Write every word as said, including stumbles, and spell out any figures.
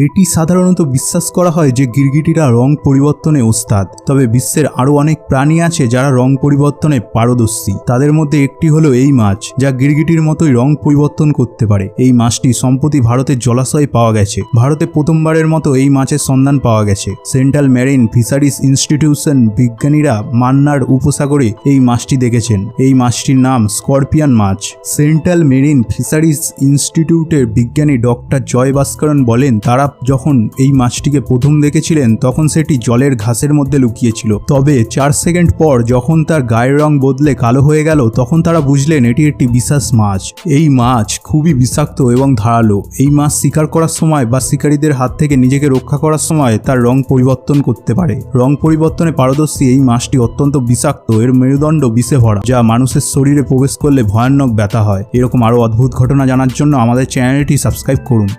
Eighty साधारणत विश्वास करा हय जे गिरगिटिरा रंग परिवर्तने उस्ताद। तबे विश्वेर आरो अनेक प्राणी आछे जारा रंग परिवर्तने पारदर्शी। तादेर मध्ये एकटी हलो एई माछ जा गिरगिटिर मतोई रंग परिवर्तन करते पारे। एई माछटी सम्प्रति भारतेर जलाशये पावा गेछे। भारते प्रथमबारेर मतो एई माछेर सन्धान पावा गेछे। Central Marine Fisheries Institution Mannar मान्नार उपसागरे एई माछटी देखेछेन। एई माछटिर नाम स्कर्पियन माछ। सेंट्रल मैरिन फिशारिज इन्स्टिट्यूटेर विज्ञानी डॉक्टर जय भास्करन बोलेन तारा যখন এই মাছটিকে প্রথম দেখেছিলেন তখন সেটি জলের ঘাসের মধ্যে লুকিয়ে ছিল। তবে চার সেকেন্ড পর যখন তার গায়ের রং বদলে কালো হয়ে গেল তখন তারা বুঝলেন এটি একটি বিশাল মাছ। এই মাছ খুবই বিষাক্ত এবং ধারালো। এই মাছ শিকার করার সময় বা শিকারীদের হাত থেকে নিজেকে রক্ষা করার সময় তার রং পরিবর্তন করতে পারে। রং পরিবর্তনে পারদর্শী এই মাছটি অত্যন্ত বিষাক্ত। এর মেরুদণ্ড বিষে ভরা যা মানুষের শরীরে প্রবেশ করলে ভয়ানক ব্যথা হয়। এরকম আরো অদ্ভুত ঘটনা জানার জন্য আমাদের চ্যানেলটি সাবস্ক্রাইব করুন।